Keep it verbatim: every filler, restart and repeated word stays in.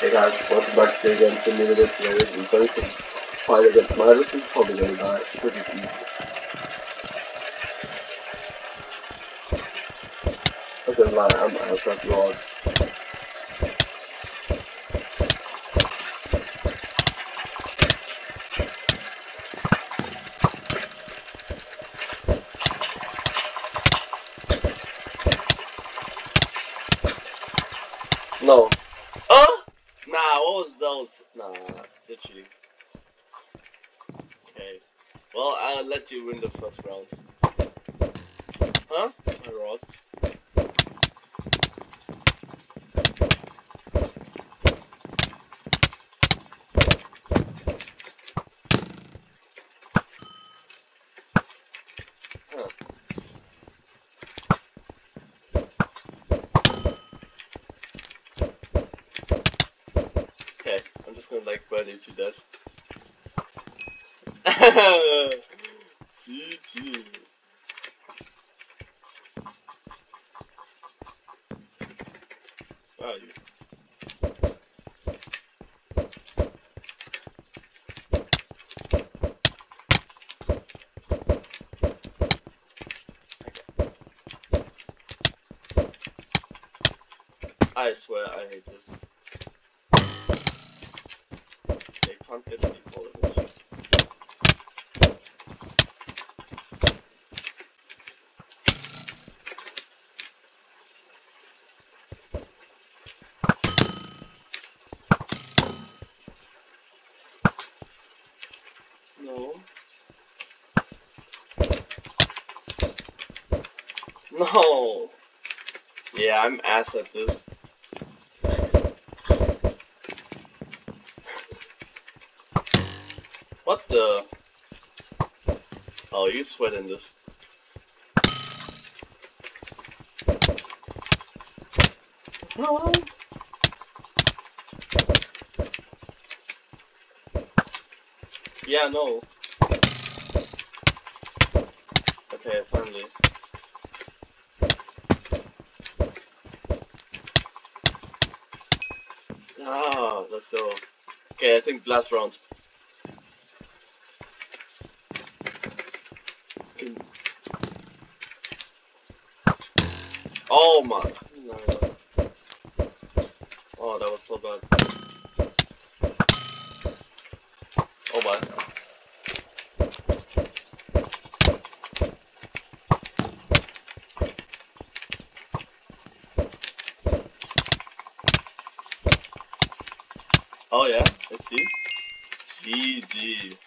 They got one back there against the middle of the area, so you can fight against Milas and probably gonna die, which is easy. I don't lie, I'm outside log. No. Oh! Nah, what was those? Nah, literally. Okay. Well, I'll let you win the first round. Huh? My rod. Gonna like burn it to death. G G. Where are you? Okay. I swear I hate this. I can't get any followers. No. No. Yeah, I'm ass at this. What the? Oh, you sweating this? No. Yeah, no. Okay, finally. Ah, let's go. Okay, I think last round. Oh my! No. Oh, that was so bad. Oh my! Oh yeah, let's see. G G.